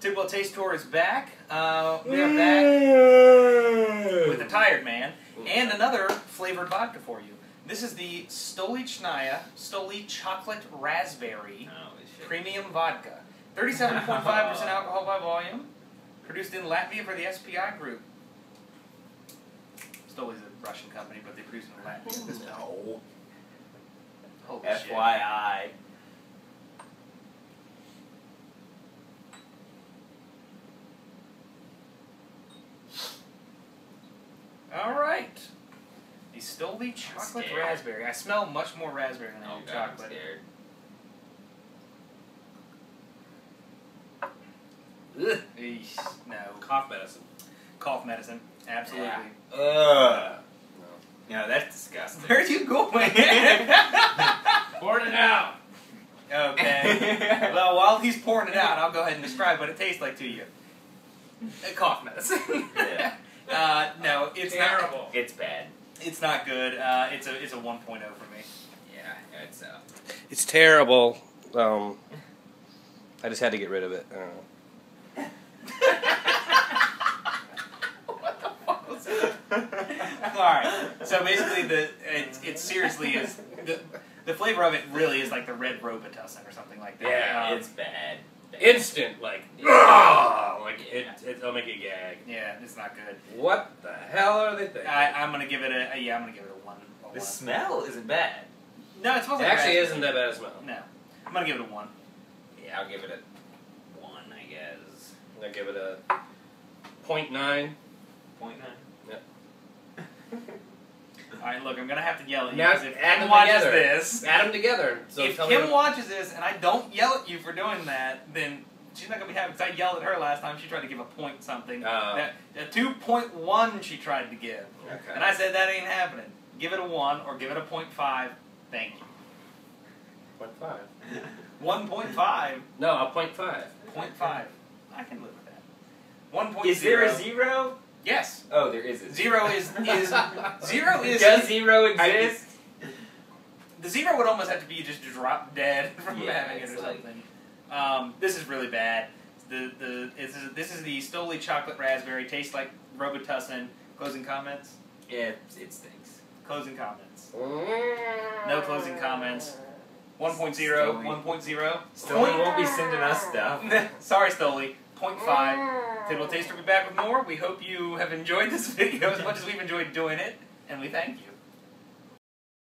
Tidwell Taste Tour is back. We are back with a tired man and another flavored vodka for you. This is the Stolichnaya Stoli Chocolate Raspberry Premium Vodka. 37.5% alcohol by volume. Produced in Latvia for the SPI Group. Stoli's a Russian company, but they produce in Latvia. This no. Holy FYI. Shit. Alright. The Stoli Chocolate Raspberry. I smell much more raspberry than I do chocolate. Ugh. No. Cough medicine. Cough medicine. Absolutely. Yeah. Ugh. No, that's disgusting. Where are you going? Pouring it out. Okay. Well, while he's pouring it out, I'll go ahead and describe what it tastes like to you. Cough medicine. Yeah. No, it's terrible. Not, it's bad. It's not good. It's a 1.0 for me. Yeah, it's terrible. I just had to get rid of it. I don't know. What the fuck was that? All right. So basically, it seriously is the flavor of it really is like the red Robitussin or something like that. Yeah, it's bad. Instant, like, yeah. Like it'll make you gag. Yeah, it's not good. What the hell are they thinking? I'm gonna give it I'm gonna give it a one. The smell isn't bad. No, it smells. It like actually raspberry. Isn't that bad a smell. No, I'm gonna give it a one. Yeah, I'll give it a one, I guess. I'm gonna give it a 0.9. 0.9. Yep. All right, look, I'm gonna have to yell at you because if Kim watches this, add them together. So if Kim watches this and I don't yell at you for doing that, then she's not gonna be happy. Because I yelled at her last time. She tried to give a point something. A 2.1 she tried to give, okay. And I said that ain't happening. Give it a 1 or give it a 0.5. Thank you. 0.5. 1.5. No, a 0.5. 0.5. I can live with that. 1.0. Is there a 0? Yes. Oh, there isn't. Zero is zero is. Does zero exist? The zero would almost have to be just drop dead from having it or something. This is really bad. This is the Stoli Chocolate Raspberry. Tastes like Robitussin. Closing comments. Yeah, it stinks. Closing comments. No closing comments. 1.0. 1.0. Stoli won't be sending us stuff. Sorry, Stoli. 0.5. Tidwell Taste will be back with more. We hope you have enjoyed this video as much as we've enjoyed doing it, and we thank you.